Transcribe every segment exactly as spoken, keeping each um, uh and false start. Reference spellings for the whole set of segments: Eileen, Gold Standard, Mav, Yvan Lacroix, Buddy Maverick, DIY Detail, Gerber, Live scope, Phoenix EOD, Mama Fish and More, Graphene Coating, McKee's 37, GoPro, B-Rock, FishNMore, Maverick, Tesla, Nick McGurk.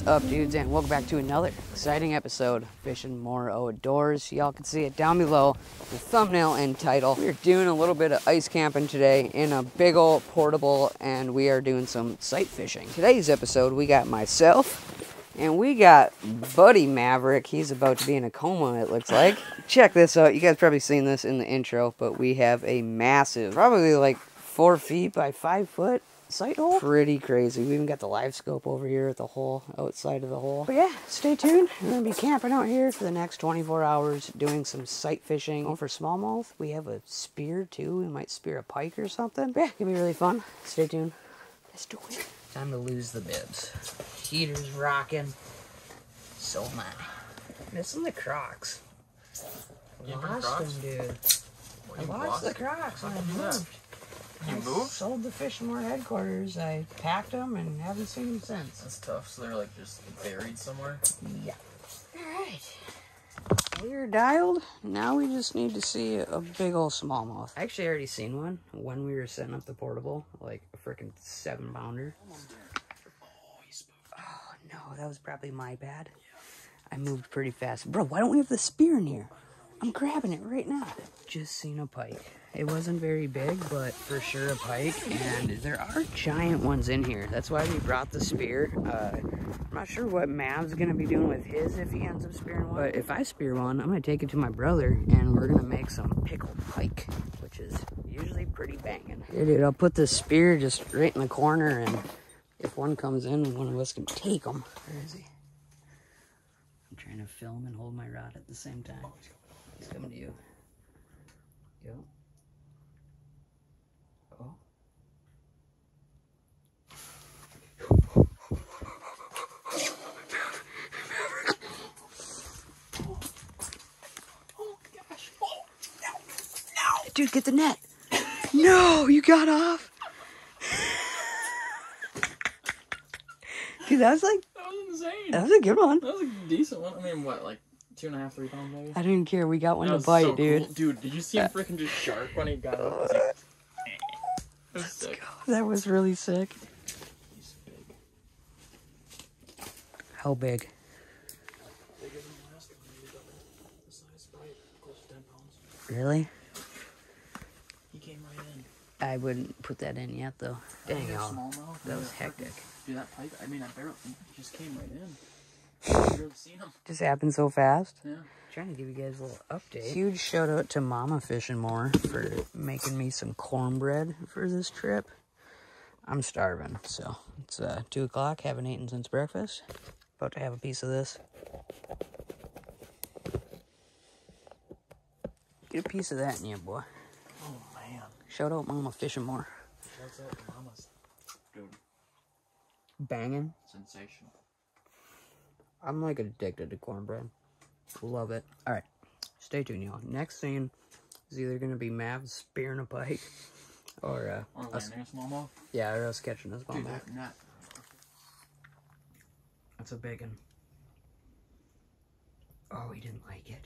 is up, dudes, and welcome back to another exciting episode of Fish and More Outdoors. Y'all can see it down below, the thumbnail and title. We're doing a little bit of ice camping today in a big old portable, and we are doing some sight fishing. Today's episode, we got myself, and we got Buddy Maverick. He's about to be in a coma, it looks like. Check this out. You guys probably seen this in the intro, but we have a massive, probably like four feet by five foot. Sight hole. Pretty crazy. We even got the live scope over here at the hole, outside of the hole. But yeah, stay tuned. We're gonna be camping out here for the next twenty-four hours, doing some sight fishing. Going for smallmouth. We have a spear too. We might spear a pike or something. But yeah, it's gonna be really fun. Stay tuned. Let's do it. Time to lose the bibs. Heater's rocking. So am I. Missing the Crocs. You lost Crocs? Them, dude. What, I lost, lost the Crocs when I moved. You moved? Sold the FishNMore headquarters. I packed them and haven't seen them since. That's tough. So they're like just buried somewhere? Yeah. Alright. We're dialed. Now we just need to see a big old smallmouth. I actually already seen one when we were setting up the portable. Like a freaking seven pounder. Oh no, that was probably my bad. I moved pretty fast. Bro, why don't we have the spear in here? I'm grabbing it right now. Just seen a pike. It wasn't very big, but for sure a pike. And there are giant ones in here. That's why we brought the spear. Uh, I'm not sure what Mav's gonna be doing with his if he ends up spearing one. But if I spear one, I'm gonna take it to my brother and we're gonna make some pickled pike, which is usually pretty banging. Here, dude, I'll put this spear just right in the corner, and if one comes in, one of us can take him. Where is he? I'm trying to film and hold my rod at the same time. He's coming to you. Yo. Oh. Oh my gosh. Oh, no. No. Dude, get the net. No, you got off. Dude, that was like. That was insane. That was a good one. That was a decent one. I mean, what, like? Two and a half, three pound maybe? I didn't care. We got one to bite, so dude. Cool. Dude, did you see him freaking just shark when he got up? It was like, it was sick. Go. That was really sick. He's big. How big? Bigger than the last one. Maybe double the size, probably close to ten pounds. Really? He came right in. I wouldn't put that in yet, though. Dang, y'all. That was hectic. Dude, that pipe, I mean, I barely just came right in. Just happened so fast. Yeah. Trying to give you guys a little update. Huge shout out to Mama Fish and More for making me some cornbread for this trip. I'm starving, so it's uh, two o'clock. Haven't eaten since breakfast. About to have a piece of this. Get a piece of that in you, boy. Oh man! Shout out Mama Fish and More. Shout out to Mama's, dude. Banging. Sensational. I'm like addicted to cornbread. Love it. All right, stay tuned, y'all. Next scene is either gonna be Mav spearing a pike, or uh, or us, landing a smallmouth. Yeah, or us catching a smallmouth. Dude, that, that's a big one. Oh, he didn't like it.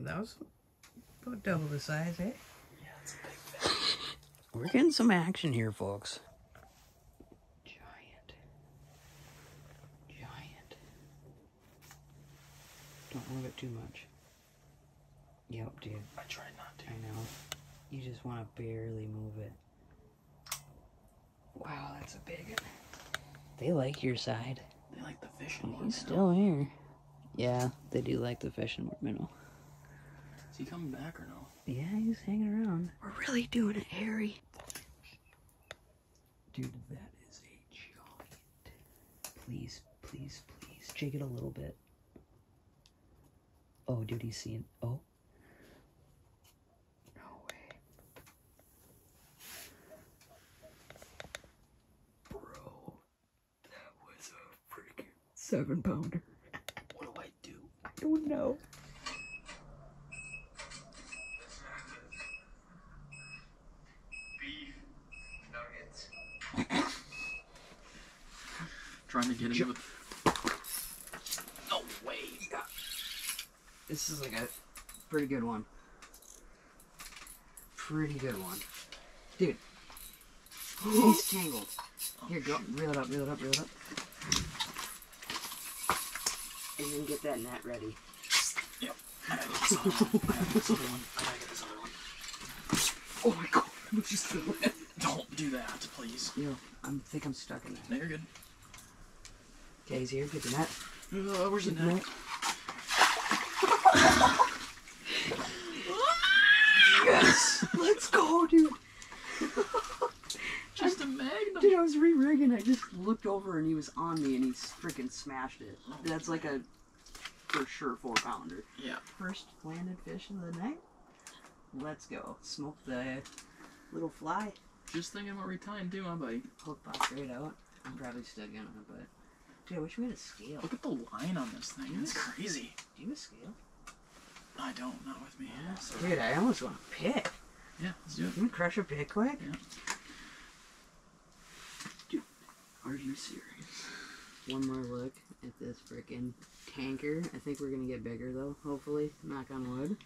That was about double the size, eh? Yeah, that's a big fish. We're getting some action here, folks. Don't move it too much. Yep, dude. I try not to. I know. You just want to barely move it. Wow, that's a big one. They like your side. They like the fishing. He's still here. Yeah, they do like the fishing minnow. Is he coming back or no? Yeah, he's hanging around. We're really doing it, Harry. Dude, that is a giant. Please, please, please. Jig it a little bit. Oh, dude, he's seeing. Oh. No way. Bro, that was a freaking seven pounder. What do I do? I don't know. Beef nuggets. Trying to get him with. This is like a pretty good one. Pretty good one. Dude. He's tangled. Here, go. Reel it up, reel it up, reel it up. And then get that net ready. Yep. I gotta get this other one. I gotta get this other one. I gotta get this other one. Oh my god, I'm just filling it. Don't do that, please. Yo, I think I'm stuck in there. No, you're good. Okay, he's here. Get the net. Uh, where's the net? Yes! Let's go, dude! Just I, a magnum. Dude, I was re-rigging. I just looked over and he was on me and he freaking smashed it. Oh, that's like a, for sure, four pounder. Yeah. First landed fish of the night. Let's go. Smoke the little fly. Just thinking what we're tying to, huh, buddy? Hook popped straight out. I'm probably stuck in it, but... Dude, I wish we had a scale. Look at the line on this thing. It's crazy. Do you have a scale? I don't. Not with me. Yeah, so. Dude, I almost want to pick. Yeah, let's do it. Can we crush a pick quick? Yeah. Dude, are you serious? One more look at this freaking tanker. I think we're going to get bigger, though, hopefully. Knock on wood.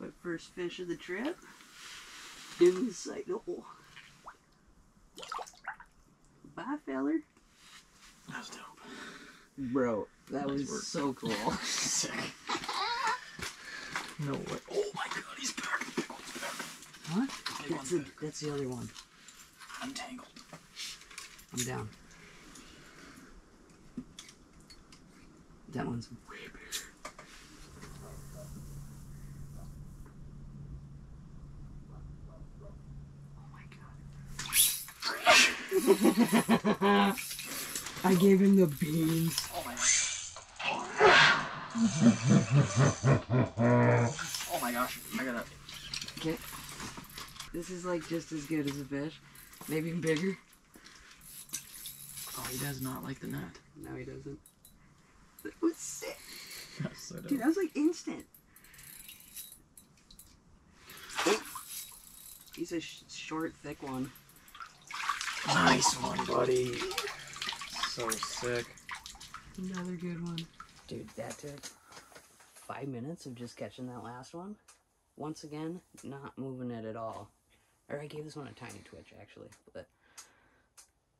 But first fish of the trip. In the sight. Oh. Bye, feller. That was dope. Bro, that nice was work. So cool. Sick. No way. Oh my god, he's back. The big one's back. What? The big that's, one's a, back. That's the other one. I'm tangled. I'm down. That one's way bigger. Oh my god. I gave him the beans. Oh my gosh. Oh my gosh. I gotta. Okay. This is like just as good as a fish. Maybe even bigger. Oh, he does not like the net. No, he doesn't. That was sick. That was so dope. Dude, that was like instant. Oh. He's a sh short, thick one. Nice one, buddy. So sick. Another good one. Dude, that took five minutes of just catching that last one. Once again, not moving it at all. Or I gave this one a tiny twitch, actually. But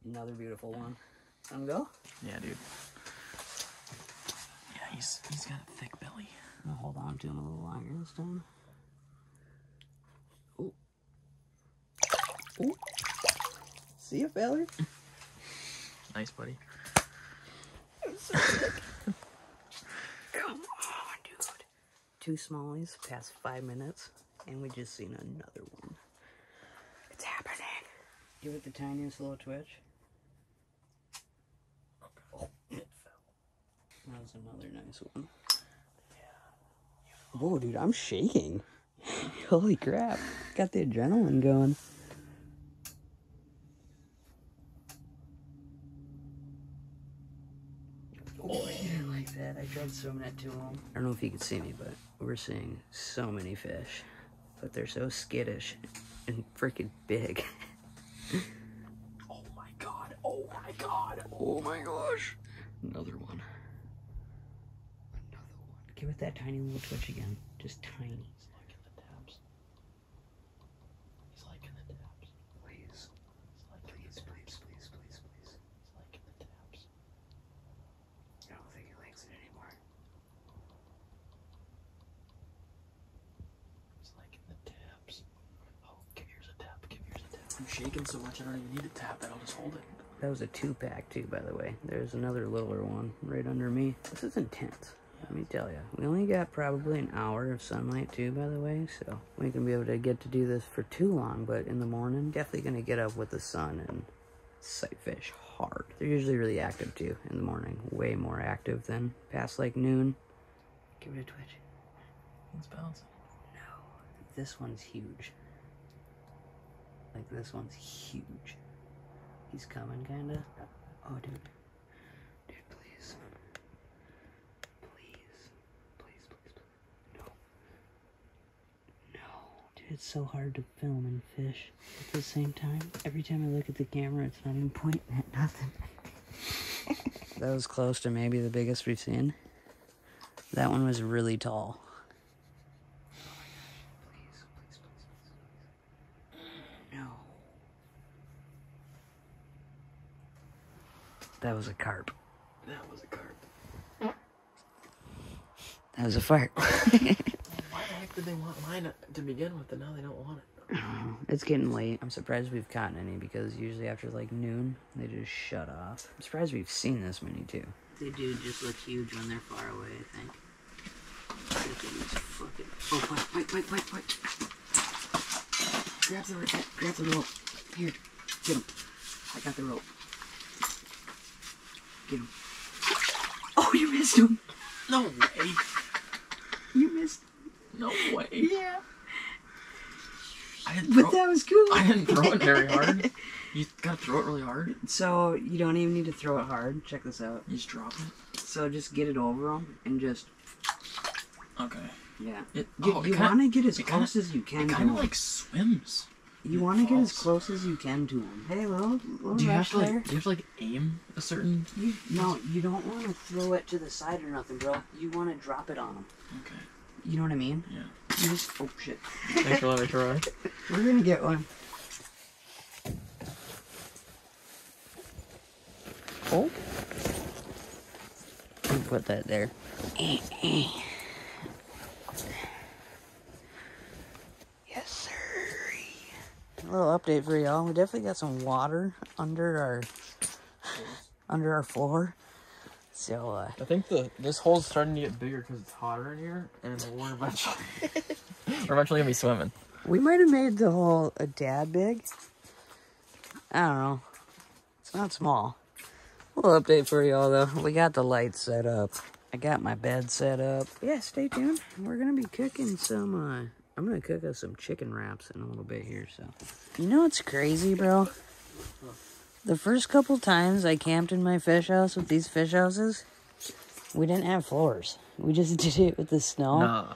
another beautiful one. Let him go? Yeah, dude. Yeah, he's he's got a thick belly. I'll hold on to him a little longer this time. Ooh. Ooh. See ya, feller. Nice, buddy. I'm so sick. Come on, dude. Two smallies, past five minutes, and we just seen another one. It's happening. Give it the tiniest little twitch. Okay. Oh, it fell. That was another nice one. Yeah. Whoa, dude, I'm shaking. Holy crap. Got the adrenaline going. I tried swimming at too long. I don't know if you can see me, but we're seeing so many fish. But they're so skittish and freaking big. Oh my god, oh my god, oh my gosh. Another one. Another one. Give it that tiny little twitch again. Just tiny. He's like in the dabs. He's like in the dabs. Please. He's like please, please, please, please, please, please. He's like in the dabs. I don't think he likes it anymore. He's liking the taps. Oh, give yours a tap, give yours a tap. I'm shaking so much I don't even need a tap, I'll just hold it. That was a two-pack too, by the way. There's another littler one right under me. This is intense, let me tell you. We only got probably an hour of sunlight too, by the way, so we ain't gonna be able to get to do this for too long, but in the morning, definitely gonna get up with the sun and sight fish hard. They're usually really active too in the morning, way more active than past like noon. Give it a twitch. It's bouncing. No, this one's huge. Like this one's huge. He's coming, kinda. Oh, dude. Dude, please. Please. Please, please, please. No. No. Dude, it's so hard to film and fish at the same time. Every time I look at the camera, it's not even pointing at nothing. That was close to maybe the biggest we've seen. That one was really tall. Oh my gosh, please, please, please, please, please. No. That was a carp. That was a carp. That was a fart. Why the heck did they want mine to begin with and now they don't want it? Oh, it's getting late. I'm surprised we've gotten any because usually after like noon, they just shut off. I'm surprised we've seen this many too. They do just look huge when they're far away, I think. Look at these fucking... Oh, wait, wait, wait, wait, wait. Grab the rope. Grab the rope. Here. Get him. I got the rope. Get him. Oh, you missed him. No way. You missed him. No way. Yeah. I didn't throw... But that was cool. I didn't throw it very hard. You gotta throw it really hard. So you don't even need to throw it hard. Check this out. You just drop it. So just get it over him and just... Okay. Yeah. It, you oh, you want to get as close kinda, as you can it to him. It kind of like swims. You want to get as close as you can to him. Hey, little, little do you have to like, do you have to like aim a certain... You, no, you don't want to throw it to the side or nothing, bro. You want to drop it on him. Okay. You know what I mean? Yeah. You just... Oh, shit. Thanks for letting me try. We're going to get one. Oh. I'll put that there. A little update for y'all. We definitely got some water under our under our floor. So uh, I think the this hole's starting to get bigger because it's hotter in here, and we're eventually we're eventually gonna be swimming. We might have made the hole a dad big. I don't know. It's not small. A little update for y'all though. We got the lights set up. I got my bed set up. Yeah, stay tuned. We're gonna be cooking some. Uh, I'm gonna cook us some chicken wraps in a little bit here, so. You know what's crazy, bro? The first couple times I camped in my fish house with these fish houses, we didn't have floors. We just did it with the snow. Nah.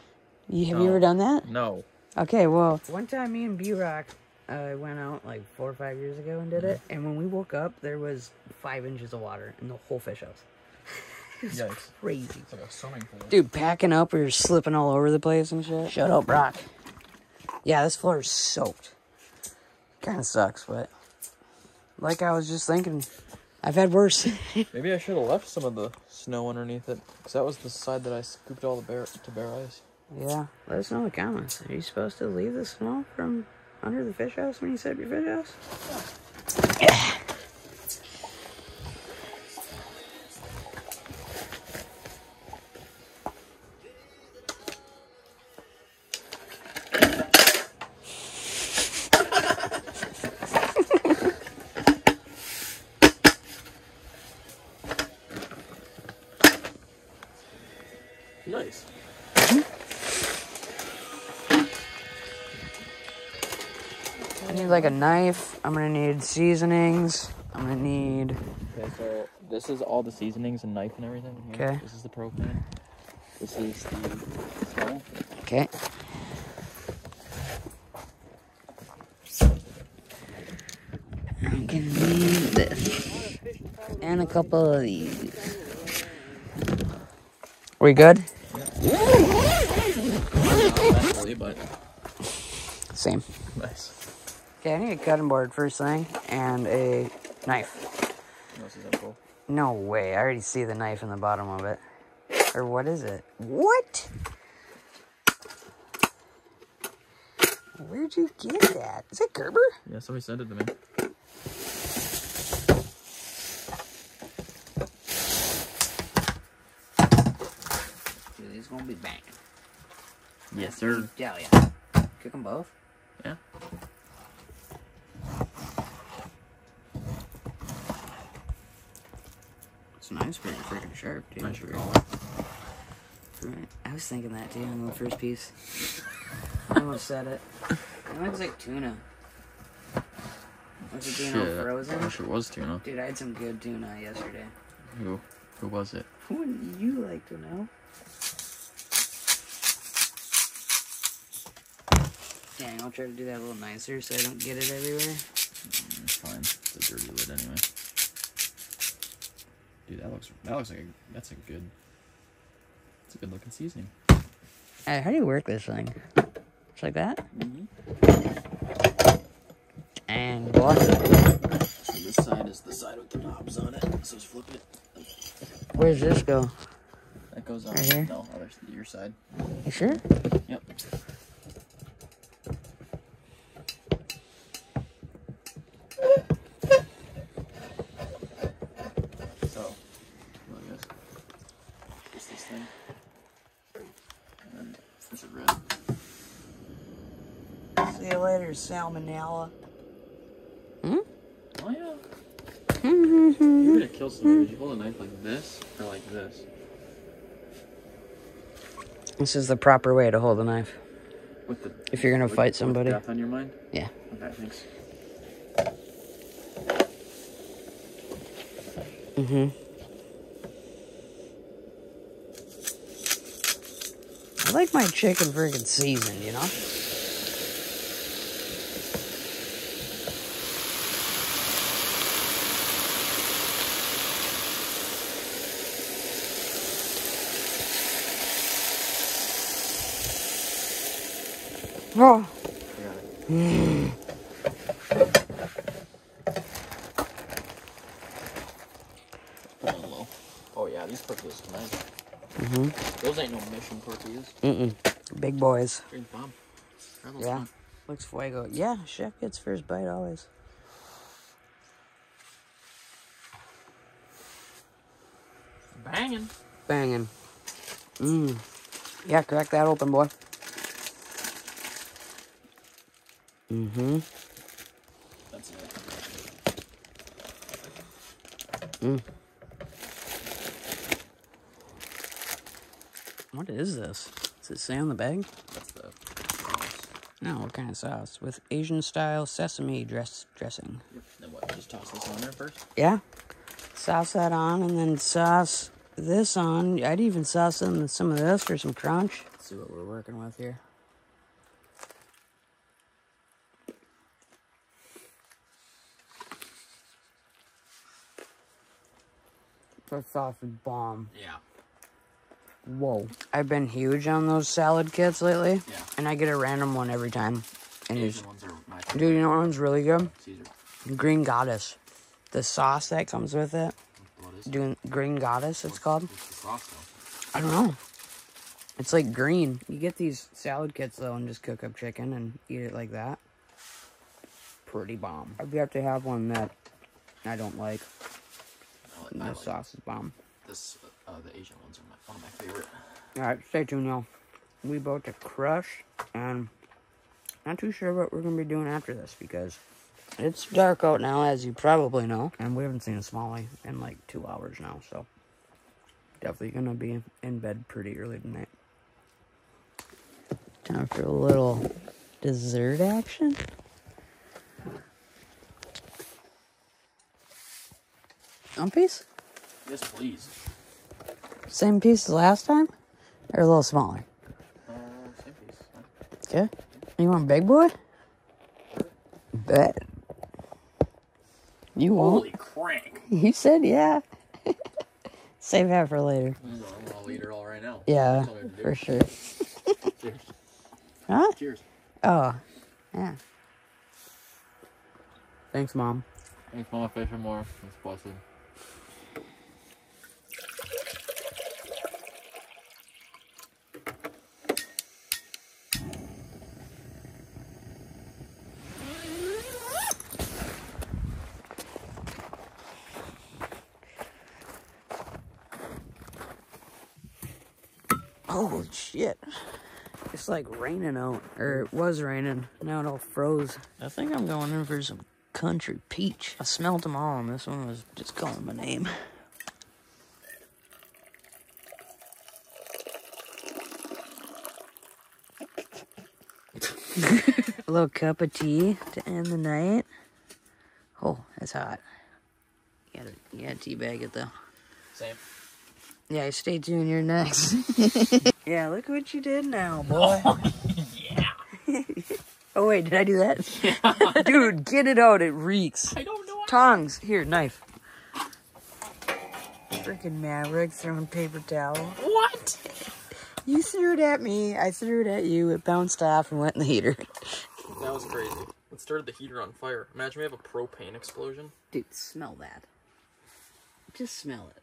You, have no. you ever done that? No. Okay, well, one time me and B-Rock uh, went out like four or five years ago and did mm-hmm. it, and when we woke up, there was five inches of water in the whole fish house. It's Yikes. crazy. It's like a swimming pool. Dude, packing up, we were slipping all over the place and shit. Shut up, Brock. Yeah, this floor is soaked. Kind of sucks, but... Like I was just thinking, I've had worse. Maybe I should have left some of the snow underneath it. Because that was the side that I scooped all the bare, to bare ice. Yeah. Let us know in the comments. Are you supposed to leave the snow from under the fish house when you set up your fish house? Yeah. Nice. I need like a knife. I'm gonna need seasonings. I'm gonna need... Okay, so this is all the seasonings and knife and everything. Okay. This is the propane. This is the salt. Okay. I'm gonna need this. And a couple of these. Are we good? But same. Nice. Okay, I need a cutting board first thing and a knife. No way. I already see the knife in the bottom of it. Or what is it? What? Where'd you get that? Is that Gerber? Yeah, somebody sent it to me. Dude, these gonna be banging. Yes, sir. Yeah, yeah. Cook them both? Yeah. It's nice, pretty freaking sharp, dude. Nice right. I was thinking that, too, on the first piece. I almost said it. It looks like tuna. Was it being all frozen? I wish it was tuna. Dude, I had some good tuna yesterday. Who? Who was it? Who wouldn't you like to know? Dang, I'll try to do that a little nicer so I don't get it everywhere. Mm, it's fine. It's a dirty lid anyway. Dude, that looks that looks like a that's a good it's a good looking seasoning. Hey, how do you work this thing? Just like that? Mm-hmm. And what? this side is the side with the knobs on it, so just flip it. Where's this go? That goes on right here? No, other your side. You sure? Yep. So, well, I guess just this thing, and then push it red. See you later, salmonella. Hmm? Oh, yeah. You would have killed someone. Would you hold a knife like this or like this? This is the proper way to hold a knife. With the, if you're going to fight somebody. With death on your mind? Yeah. Okay, thanks. Mm-hmm. I like my chicken friggin' seasoned, you know? Oh. Yeah. Mm. Oh yeah, these tortillas tonight. Mm-hmm. Those ain't no mission tortillas. Mm-mm. Big boys. Bomb. Yeah. Fun. Looks fuego. Yeah, chef gets first bite always. Banging. Banging. Mmm. Yeah, crack that open, boy. Mm-hmm. That's it. Mm. What is this? Does it say on the bag? That's the sauce. No, what kind of sauce? With Asian-style sesame dress dressing. Yep. Then what? Just toss this on there first? Yeah. Sauce that on, and then sauce this on. I'd even sauce some, some of this for some crunch. Let's see what we're working with here. The sauce is bomb. Yeah. Whoa. I've been huge on those salad kits lately. Yeah. And I get a random one every time. And Asian ones are my favorite. Dude, you know what one's really good? Caesar. Green Goddess. The sauce that comes with it. What is it? Doing Green Goddess, it's what's, called. What's the sauce though? I don't know. It's like green. You get these salad kits though and just cook up chicken and eat it like that. Pretty bomb. I'd have to have one that I don't like. No, like sauce is bomb. This, uh, the Asian ones are my, one of my favorite. Alright, stay tuned, y'all. We about to crush, and not too sure what we're going to be doing after this, because it's dark out now, as you probably know, and we haven't seen a smallie in like two hours now, so definitely going to be in bed pretty early tonight. Time for a little dessert action. One piece? Yes, please. Same piece as last time? Or a little smaller? Uh, same piece. Okay. You want big boy? Bet. You won't. Holy crank. You said yeah. Save that for later. I'm gonna eat it all right now. Yeah, for sure. Cheers. Huh? Cheers. Oh, yeah. Thanks, Mom. Thanks, Mama Fish and More. It's blessed. Oh shit, it's like raining out, or it was raining, now it all froze. I think I'm going in for some country peach. I smelled them all and this one was just calling my name. A little cup of tea to end the night. Oh, that's hot. You gotta, you gotta teabag it though. Same. Yeah, stay tuned, you're next. Yeah, look what you did now, boy. Oh, yeah. Oh, wait, did I do that? Yeah. Dude, get it out, it reeks. I don't know. Tongs. Here, knife. Freaking Maverick throwing paper towel. What? You threw it at me, I threw it at you, it bounced off and went in the heater. That was crazy. and started the heater on fire. Imagine we have a propane explosion. Dude, smell that. Just smell it.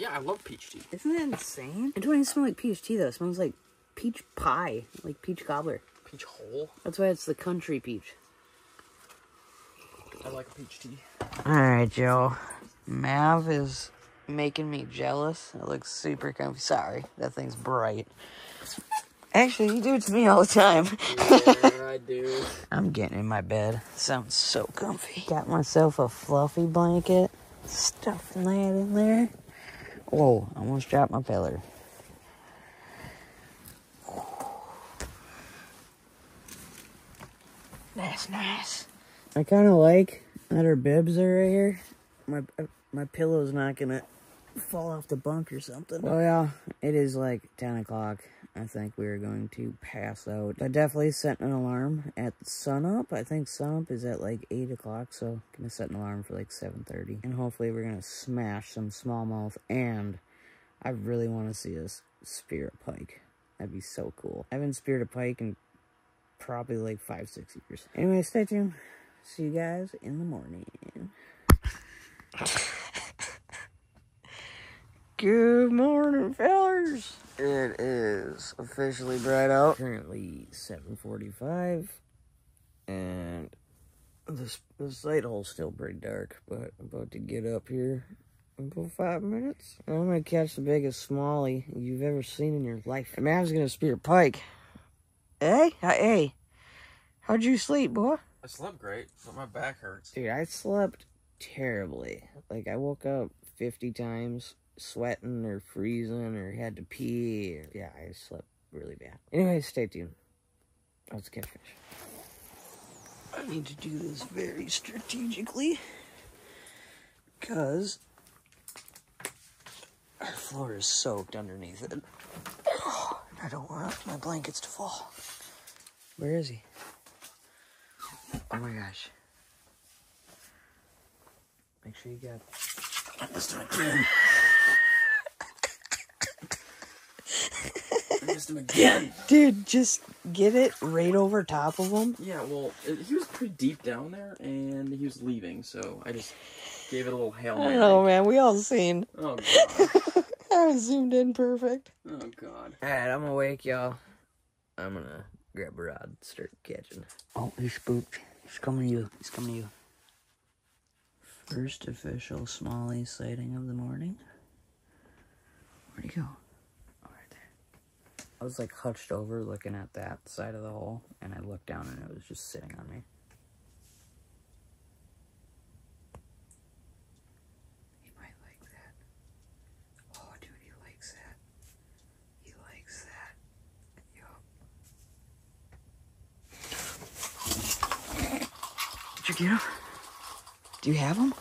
Yeah, I love peach tea. Isn't that insane? It doesn't smell like peach tea, though. It smells like peach pie. Like peach cobbler. Peach hole? That's why it's the country peach. I like peach tea. Alright, Joe. Mav is making me jealous. It looks super comfy. Sorry, that thing's bright. Actually, you do it to me all the time. Yeah, I do. I'm getting in my bed. It sounds so comfy. Got myself a fluffy blanket. Stuffing that in there. Whoa, I almost dropped my pillar. That's nice. I kind of like that our bibs are right here. My my pillow's not gonna fall off the bunk or something. Well, yeah, it is like ten o'clock. I think we are going to pass out. I definitely set an alarm at sunup. I think sunup is at like eight o'clock, so I'm gonna set an alarm for like seven thirty. And hopefully we're gonna smash some smallmouth, and I really want to see us spear a pike. That'd be so cool. I haven't speared a pike in probably like five, six years. Anyway, stay tuned. See you guys in the morning. Good morning, fellers. It is officially bright out. Currently seven forty-five, and this, the sight hole's still pretty dark, but I'm about to get up here in about five minutes. I'm gonna catch the biggest smallie you've ever seen in your life. And Mav's gonna spear pike. Hey, hey, how'd you sleep, boy? I slept great, but my back hurts. Dude, I slept terribly. Like, I woke up fifty times, sweating or freezing or had to pee. Or, yeah, I slept really bad. Anyway, stay tuned. Let's catch fish. I need to do this very strategically, because our floor is soaked underneath it. I don't want my blankets to fall. Where is he? Oh my gosh. Make sure you get... I'm just doing again. I missed him again. Dude, just get it right over top of him. Yeah, well, it, he was pretty deep down there, and he was leaving, so I just gave it a little hail mary. I know, man. We all seen. Oh, God. I zoomed in perfect. Oh, God. All right, I'm awake, y'all. I'm going to grab a rod and start catching. Oh, he's spooked. He's coming to you. He's coming to you. First official smallie sighting of the morning. Where'd he go? Oh, right there. I was like hunched over looking at that side of the hole, and I looked down and it was just sitting on me. He might like that. Oh, dude, he likes that. He likes that. Yo. Did you get him? Do you have him?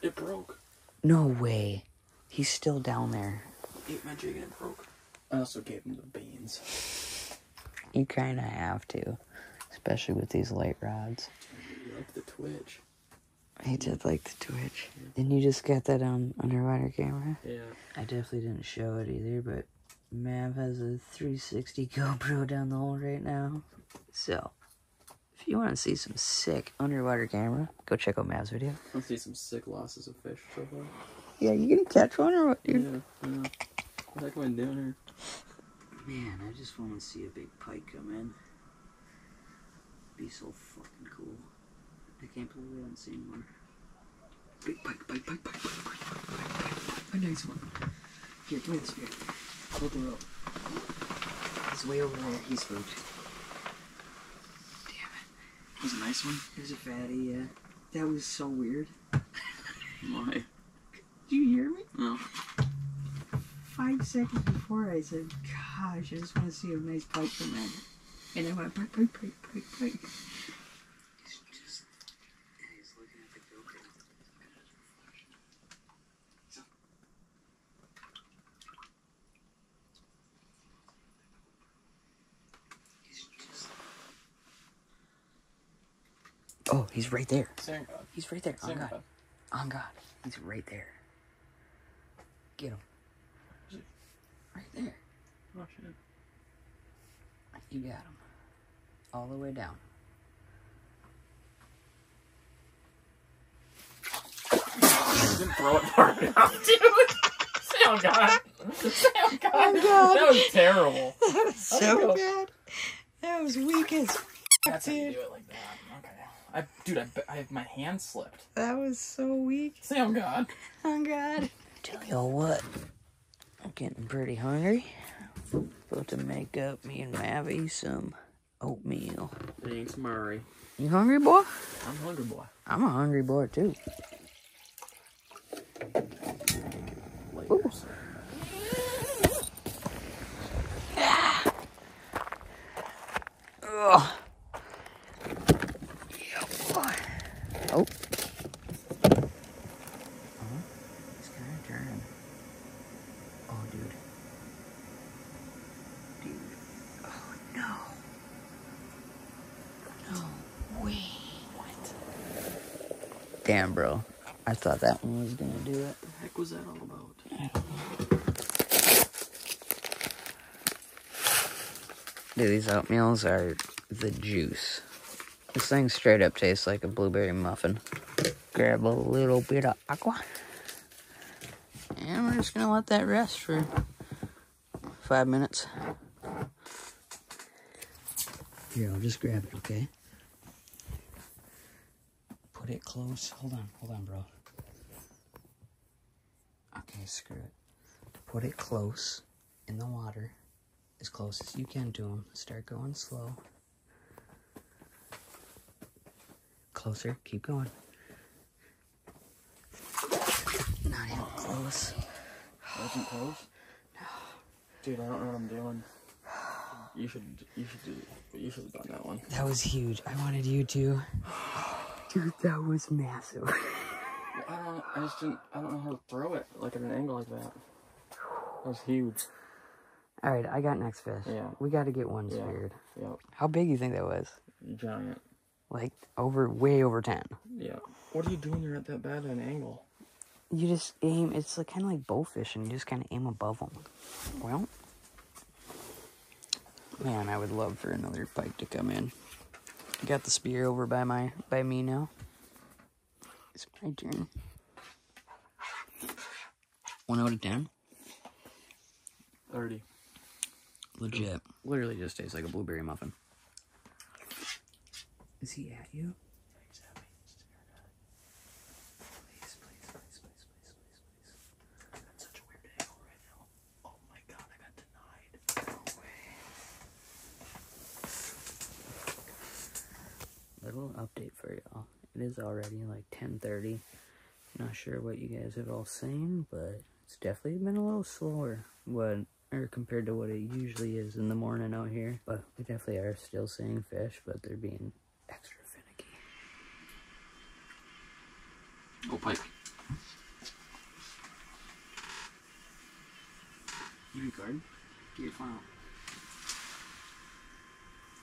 It broke. No way. He's still down there. Ate my jig and it broke. I also gave him the beans. You kind of have to. Especially with these light rods. He liked the twitch. He did like the twitch. Yeah. Didn't you just get that um, underwater camera? Yeah. I definitely didn't show it either, but Mav has a three sixty GoPro down the hole right now. So... if you want to see some sick underwater camera, go check out Mav's video. I want to see some sick losses of fish so far. Yeah, you gonna catch one or what, dude? Yeah, yeah. What the heck am I doing here? Man, I just want to see a big pike come in. It'd be so fucking cool. I can't believe we haven't seen one. Big pike, pike, pike, pike, pike, pike, pike, pike, pike. A nice one. Here, come here, this here. Hold the rope. He's way over there. He's spooked. He's a nice one. He's a fatty, yeah. That was so weird. Why? Did you hear me? No. Five seconds before, I said, gosh, I just want to see a nice pike come in. And I went, pike, pike, pike, pike, pike. He's just, and he's looking at the GoPro. So. He's just... oh, he's right there. Sir. He's right there. Sir. On God. On God. He's right there. Get him. Right there. Watch it. You got him. All the way down. didn't throw it hard enough, dude. Sound God. Sound God. Oh, God. That was terrible. That was so bad. That was weak as f***, dude. That's how you do it like that. Okay. I, dude, I, I, my hand slipped. That was so weak. Sound God. Oh, God. Tell y'all what. I'm getting pretty hungry. About to make up me and Mavi some oatmeal. Thanks, Murray. You hungry, boy? I'm hungry, boy. I'm a hungry boy, too. Later, ah. Ugh. Yeah, boy. Oh. Damn, bro. I thought that one was gonna do it. What the heck was that all about? I don't know. Dude, these oatmeals are the juice. This thing straight up tastes like a blueberry muffin. Grab a little bit of aqua. And we're just gonna let that rest for five minutes. Here, I'll just grab it, okay? It close. Hold on, hold on, bro. Okay, screw it. To put it close in the water, as close as you can to them. Start going slow. Closer. Keep going. Not even close. Wasn't close? No. Dude, I don't know what I'm doing. You should. You should do. You should have done that one. That was huge. I wanted you to. Dude, that was massive. I don't. I just didn't. I don't know how to throw it like at an angle like that. That was huge. All right, I got next fish. Yeah, we got to get one speared. Yeah. Yep. How big do you think that was? Giant. Like over, way over ten. Yeah. What are you doing? You're at that bad at an angle. You just aim. It's like kind of like bow fishing. You just kind of aim above them. Well, man, I would love for another pike to come in. Got the spear over by my by me now. It's my turn. One out of ten. Thirty. Legit. Literally just tastes like a blueberry muffin. Is he at you? Please, please, please, please, please, please, please. That's such a weird angle right now. Oh my God, I got denied. No way. Little update for y'all. It is already like ten thirty. Not sure what you guys have all seen, but it's definitely been a little slower what or compared to what it usually is in the morning out here. But we definitely are still seeing fish, but they're being extra finicky. Go pike. You record? Get your phone out.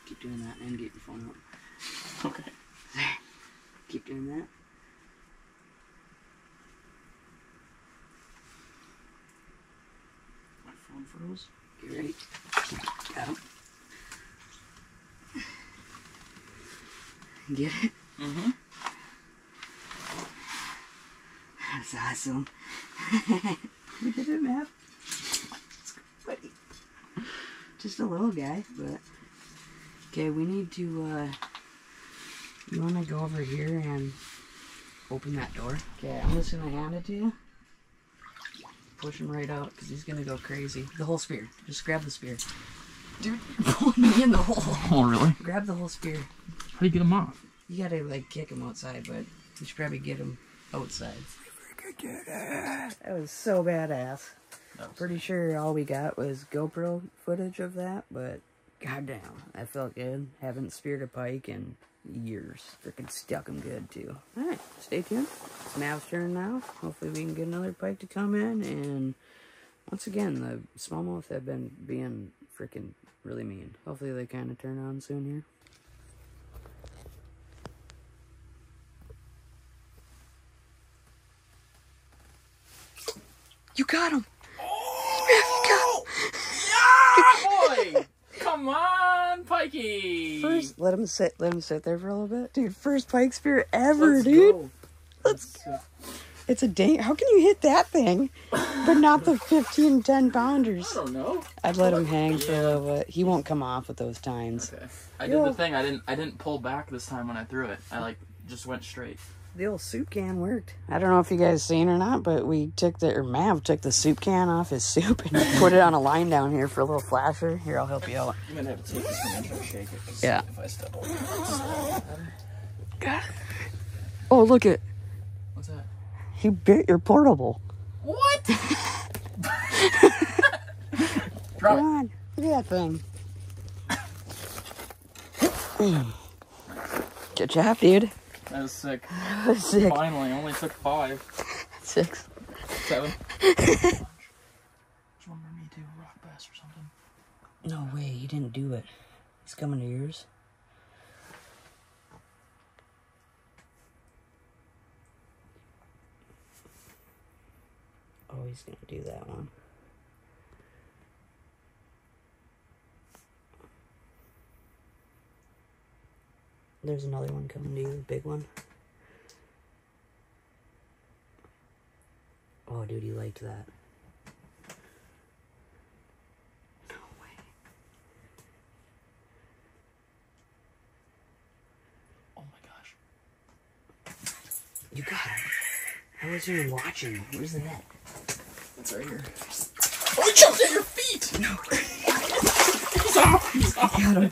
Keep doing that and get your phone out. Okay. Keep doing that. My phone froze. Get ready. Go. Get it? Mm-hmm. That's awesome. Look at it, Mav. It's good, buddy. Just a little guy, but... Okay, we need to, uh... you want to go over here and open that door? Okay, I'm just going to hand it to you. Push him right out because he's going to go crazy. The whole spear. Just grab the spear. Dude, you're pulling me in the hole. Oh, really? Grab the whole spear. How do you get him off? You got to, like, kick him outside, but you should probably get him outside. That was so badass. Was Pretty sure all we got was GoPro footage of that, but goddamn, I felt good. Haven't speared a pike and... years. Freaking stuck them good, too. Alright, stay tuned. It's Mav's turn now. Hopefully we can get another pike to come in, and once again, the smallmouth have been being freaking really mean. Hopefully they kind of turn on soon here. You got him! Oh! Mav, you got him! Yeah, boy! Come on, pikey! First, let him sit. Let him sit there for a little bit, dude. First pike spear ever, Let's dude. Go. Let's, Let's go. It's a dang. How can you hit that thing, but not the fifteen, ten pounders? I don't know. I'd let him hang for a little bit. He won't come off with those tines. Okay. I did the thing. I didn't. I didn't pull back this time when I threw it. I like just went straight. The old soup can worked. I don't know if you guys seen or not, but we took the or Mav took the soup can off his soup and put it on a line down here for a little flasher. Here, I'll help you out. I'm gonna have to take this one and try to shake it. Yeah. If I step over it. God. Oh, look it. What's that? You bit your portable. What? Drop Come on. Look at that thing. Good job, dude. That was sick. That was sick. Finally, only took five. Six. Seven. Just remember me to rock bass or something. No way, you didn't do it. He's coming to yours. Oh, he's gonna do that one. There's another one coming to you, the big one. Oh, dude, he liked that. No way. Oh my gosh. You got him. I wasn't even watching. Where's the net? It's right here. Oh, he jumped at your feet! No. He's off! He's off! Got him.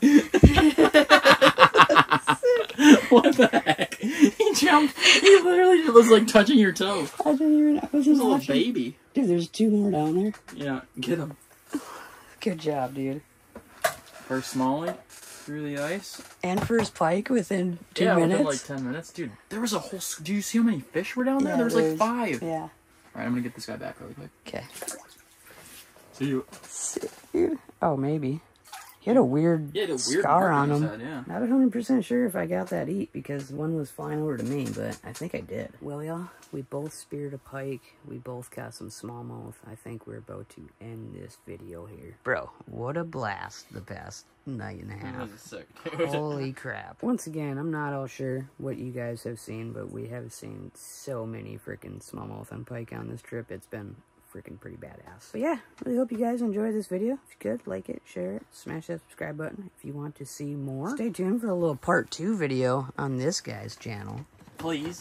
What the heck? He jumped. He literally was like touching your toe. I didn't even. I was just a little baby. Dude, there's two more down there. Yeah, get them. Good job, dude. First smallie through the ice. And first pike within two yeah, minutes. Yeah, within like ten minutes, dude. There was a whole. Do you see how many fish were down there? Yeah, there was there's, like five. Yeah. All right, I'm gonna get this guy back really quick. Okay. See you. See you. Oh, maybe. He had a weird, had a weird scar on him. Said, yeah. Not one hundred percent sure if I got that eat because one was flying over to me, but I think I did. Well, y'all, we both speared a pike. We both got some smallmouth. I think we're about to end this video here. Bro, what a blast the past night and a half. That was sick. Holy crap. Once again, I'm not all sure what you guys have seen, but we have seen so many freaking smallmouth and pike on this trip. It's been freaking pretty badass. But yeah, really hope you guys enjoyed this video. If you could, like it, share it, smash that subscribe button if you want to see more. Stay tuned for a little part two video on this guy's channel. Please.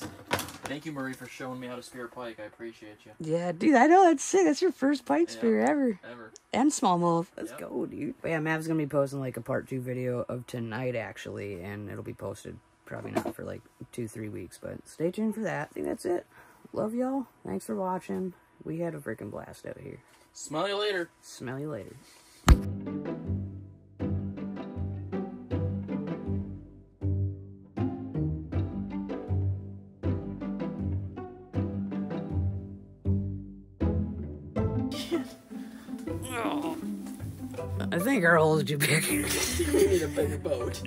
Thank you, Marie, for showing me how to spear a pike. I appreciate you. Yeah, dude, I know. That's sick. That's your first pike yeah, spear ever. Ever. And smallmouth. Let's yep. go, dude. But yeah, Mav's going to be posting like a part two video of tonight, actually, and it'll be posted probably not for like two, three weeks, but stay tuned for that. I think that's it. Love y'all. Thanks for watching. We had a freaking blast out here. Smell you later. Smell you later. I think our hole is too big. You need a bigger boat.